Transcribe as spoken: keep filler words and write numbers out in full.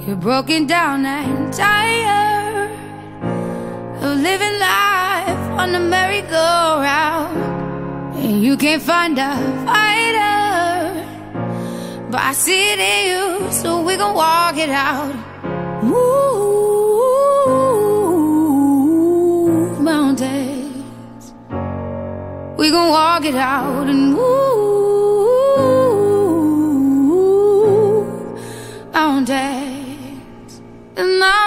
You're broken down and tired of living life on a merry-go-round, and you can't find a fighter, but I see it in you, so we gon' walk it out. Move mountains, we gon' walk it out and move mountains. And I